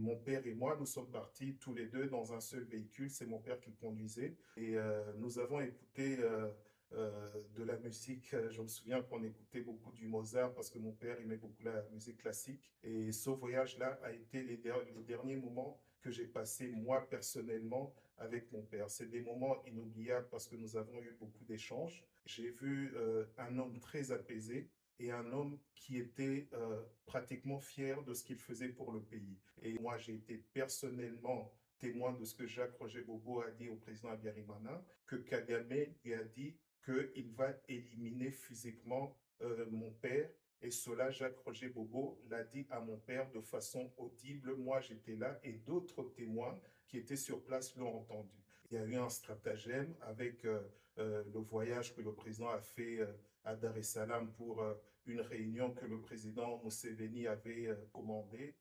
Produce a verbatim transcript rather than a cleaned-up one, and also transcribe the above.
Mon père et moi, nous sommes partis tous les deux dans un seul véhicule. C'est mon père qui conduisait. Et euh, nous avons écouté euh, euh, de la musique. Je me souviens qu'on écoutait beaucoup du Mozart parce que mon père aimait beaucoup la musique classique. Et ce voyage-là a été les, der les derniers moments que j'ai passé moi personnellement avec mon père. C'est des moments inoubliables parce que nous avons eu beaucoup d'échanges. J'ai vu euh, un homme très apaisé et un homme qui était euh, pratiquement fier de ce qu'il faisait pour le pays. Et moi, j'ai été personnellement témoin de ce que Jacques Roger Boboh a dit au président Habyarimana, que Kagame lui a dit qu'il va éliminer physiquement euh, mon père. Et cela, Jacques Roger Boboh l'a dit à mon père de façon audible. Moi, j'étais là et d'autres témoins qui étaient sur place l'ont entendu. Il y a eu un stratagème avec euh, euh, le voyage que le président a fait euh, à Dar es Salaam pour euh, une réunion que le président Museveni avait euh, commandée.